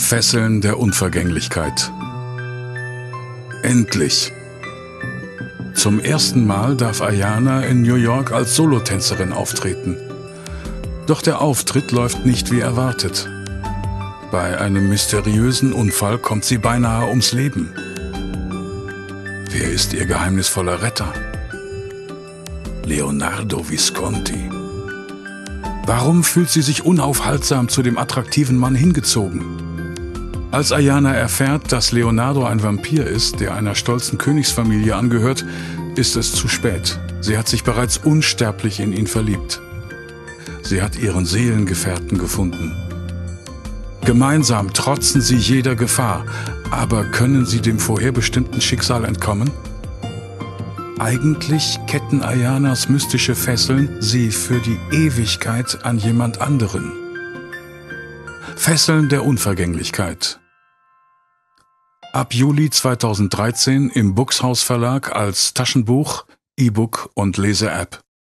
Fesseln der Unvergänglichkeit. Endlich! Zum ersten Mal darf Aiyana in New York als Solotänzerin auftreten. Doch der Auftritt läuft nicht wie erwartet. Bei einem mysteriösen Unfall kommt sie beinahe ums Leben. Wer ist ihr geheimnisvoller Retter? Leonardo Visconti. Warum fühlt sie sich unaufhaltsam zu dem attraktiven Mann hingezogen? Als Aiyana erfährt, dass Leonardo ein Vampir ist, der einer stolzen Königsfamilie angehört, ist es zu spät. Sie hat sich bereits unsterblich in ihn verliebt. Sie hat ihren Seelengefährten gefunden. Gemeinsam trotzen sie jeder Gefahr, aber können sie dem vorherbestimmten Schicksal entkommen? Eigentlich ketten Aiyanas mystische Fesseln sie für die Ewigkeit an jemand anderen. Fesseln der Unvergänglichkeit. Ab Juli 2013 im Bookshouse Verlag als Taschenbuch, E-Book und Lese-App.